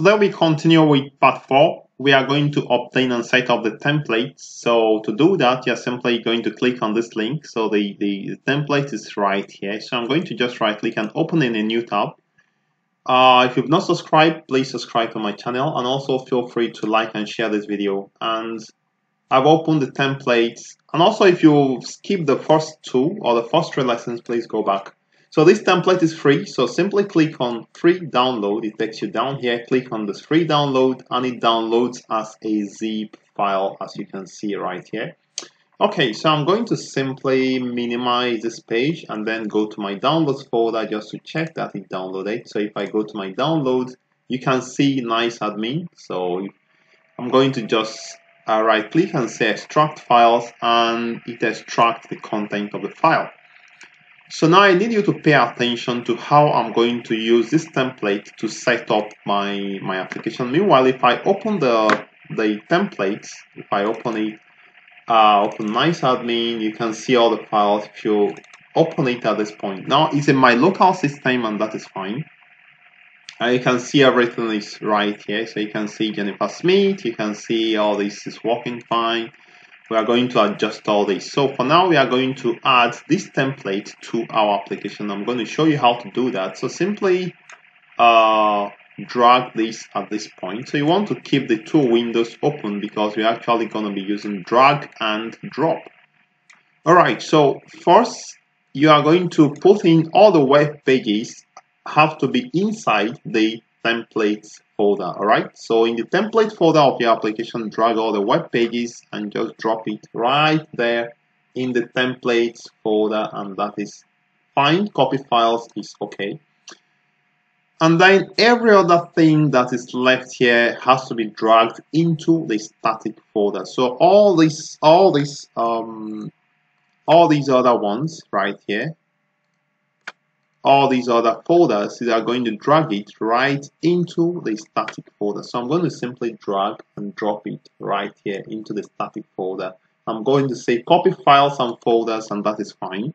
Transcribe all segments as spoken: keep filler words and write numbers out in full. Today we continue with part four. We are going to obtain an set of the templates. So to do that, you're simply going to click on this link. So the, the, the template is right here. So I'm going to just right click and open in a new tab. Uh, if you've not subscribed, please subscribe to my channel, and also feel free to like and share this video. And I've opened the templates. And also if you skip the first two or the first three lessons, please go back. So this template is free, so simply click on free download. It takes you down here, click on this free download, and it downloads as a zip file, as you can see right here. Okay, so I'm going to simply minimize this page and then go to my downloads folder just to check that it downloaded. So if I go to my downloads, you can see nice admin. So I'm going to just uh, right click and say extract files, and it extracts the content of the file. So now I need you to pay attention to how I'm going to use this template to set up my, my application. Meanwhile, if I open the, the templates, if I open it, uh, open nice admin, you can see all the files if you open it at this point. Now it's in my local system, and that is fine. Uh, you can see everything is right here. So you can see Jennifer Smith, you can see all this is working fine. We are going to adjust all this. So for now, we are going to add this template to our application. I'm going to show you how to do that. So simply uh, drag this at this point. So you want to keep the two windows open because we're actually going to be using drag and drop. All right, so first, you are going to put in all the web pages have to be inside the templates folder. All right, so in the template folder of your application, drag all the web pages and just drop it right there in the templates folder, and that is fine. Copy files is okay, and then every other thing that is left here has to be dragged into the static folder. So all these all these um all these other ones right here, all these other folders, they are going to drag it right into the static folder. So I'm going to simply drag and drop it right here into the static folder. I'm going to say copy files and folders, and that is fine.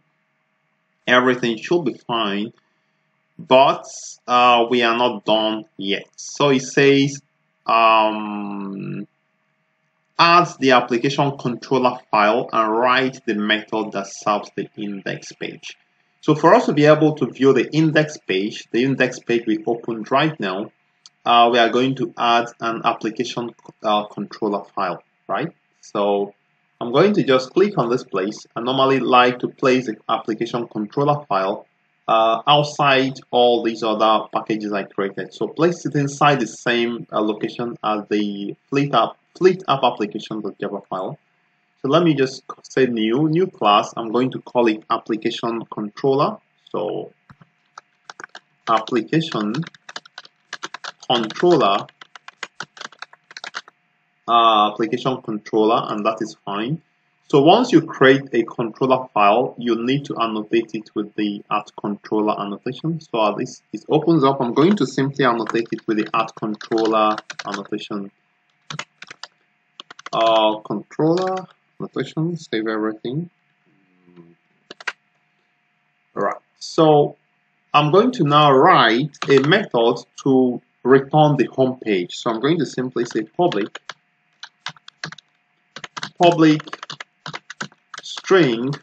Everything should be fine, but uh, we are not done yet. So it says um, add the application controller file and write the method that serves the index page. So for us to be able to view the index page, the index page we opened right now, uh, we are going to add an application uh, controller file, right? So I'm going to just click on this place. I normally like to place the application controller file uh, outside all these other packages I created. So place it inside the same uh, location as the FleetAppApplication.java file. So let me just say new, new class. I'm going to call it application controller. So application controller, uh, application controller, and that is fine. So once you create a controller file, you need to annotate it with the at controller annotation. So at least it opens up. I'm going to simply annotate it with the at controller annotation. Uh, controller. Annotation, save everything. All right, so I'm going to now write a method to return the home page. So I'm going to simply say public public string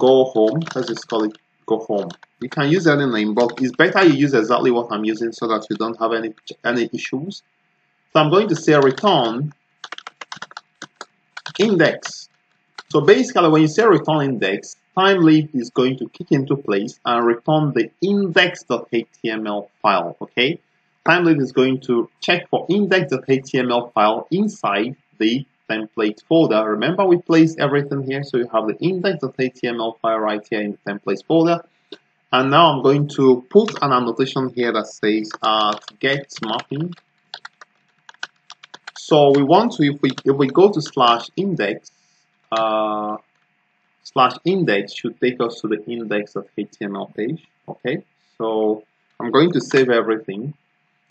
go home. Let's just call it go home. You can use any name, but it's better you use exactly what I'm using so that you don't have any any issues. So I'm going to say return index. So basically, when you say return index, Thymeleaf is going to kick into place and return the index.html file. Okay, Thymeleaf is going to check for index.html file inside the template folder. Remember, we placed everything here, so you have the index.html file right here in the templates folder. And now I'm going to put an annotation here that says uh, get mapping. So we want to, if we, if we go to slash index, uh, slash index should take us to the index.html page. Okay, so I'm going to save everything,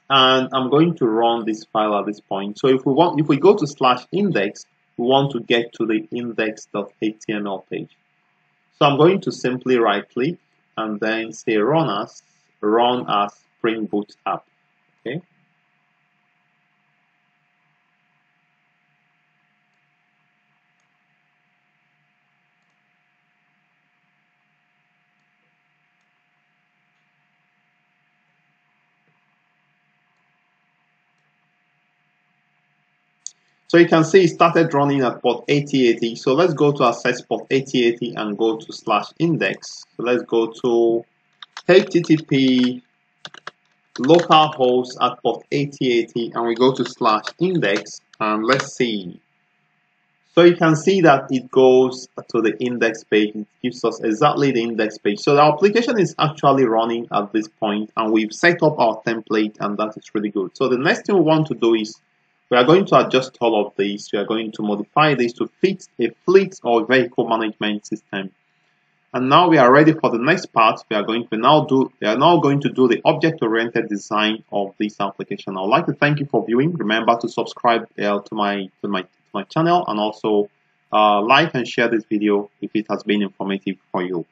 and I'm going to run this file at this point. So if we want, if we go to slash index, we want to get to the index.html page. So I'm going to simply right click and then say run as, run as Spring Boot app. Okay, So you can see it started running at port eighty eighty. So let's go to access port eighty eighty and go to slash index. So let's go to H T T P localhost at port eighty eighty and we go to slash index and let's see. So you can see that it goes to the index page. It gives us exactly the index page. So the application is actually running at this point and we've set up our template and that is really good. So the next thing we want to do is we are going to adjust all of these. We are going to modify this to fit a fleet or vehicle management system. And now we are ready for the next part. We are going to now do. We are now going to do the object-oriented design of this application. I would like to thank you for viewing. Remember to subscribe uh, to my to my to my channel and also uh, like and share this video if it has been informative for you.